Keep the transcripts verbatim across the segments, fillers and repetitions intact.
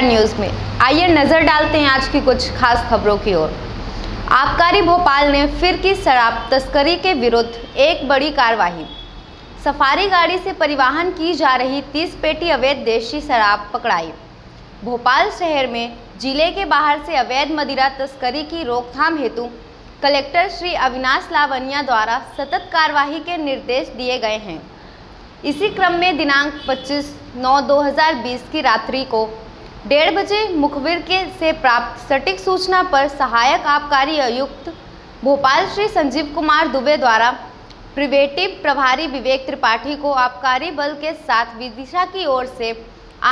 KKR news में। आइए नज़र डालते हैं आज की कुछ खास खबरों की ओर। आबकारी भोपाल ने फिर की शराब तस्करी के विरुद्ध एक बड़ी कार्रवाई। सफारी गाड़ी से परिवहन की जा रही तीस पेटी अवैध देशी शराब पकड़ाई। भोपाल शहर में जिले के बाहर से अवैध मदिरा तस्करी की रोकथाम हेतु कलेक्टर श्री अविनाश लावनिया द्वारा सतत कार्यवाही के निर्देश दिए गए हैं। इसी क्रम में दिनांक पच्चीस नौ दो हज़ार बीस की रात्रि को डेढ़ बजे मुखबिर के से प्राप्त सटीक सूचना पर सहायक आबकारी आयुक्त भोपाल श्री संजीव कुमार दुबे द्वारा प्रिवेटिव प्रभारी विवेक त्रिपाठी को आबकारी बल के साथ विदिशा की ओर से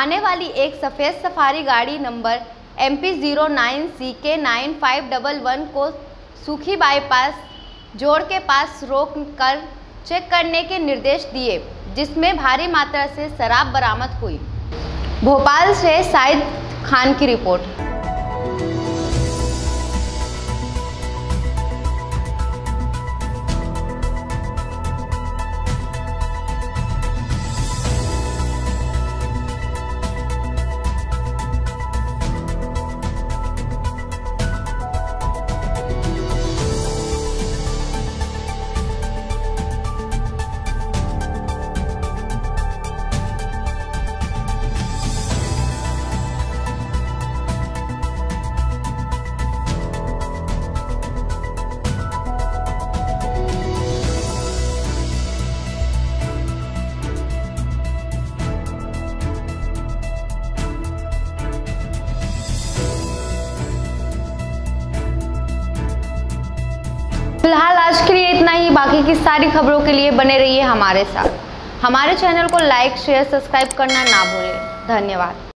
आने वाली एक सफ़ेद सफारी गाड़ी number M P zero nine C K nine five double one को सुखी बायपास जोड़ के पास रोक कर चेक करने के निर्देश दिए, जिसमें भारी मात्रा से शराब बरामद हुई। भोपाल से सईद खान की रिपोर्ट। फिलहाल आज के लिए इतना ही। बाकी की सारी खबरों के लिए बने रहिए हमारे साथ। हमारे चैनल को लाइक शेयर सब्सक्राइब करना ना भूलें। धन्यवाद।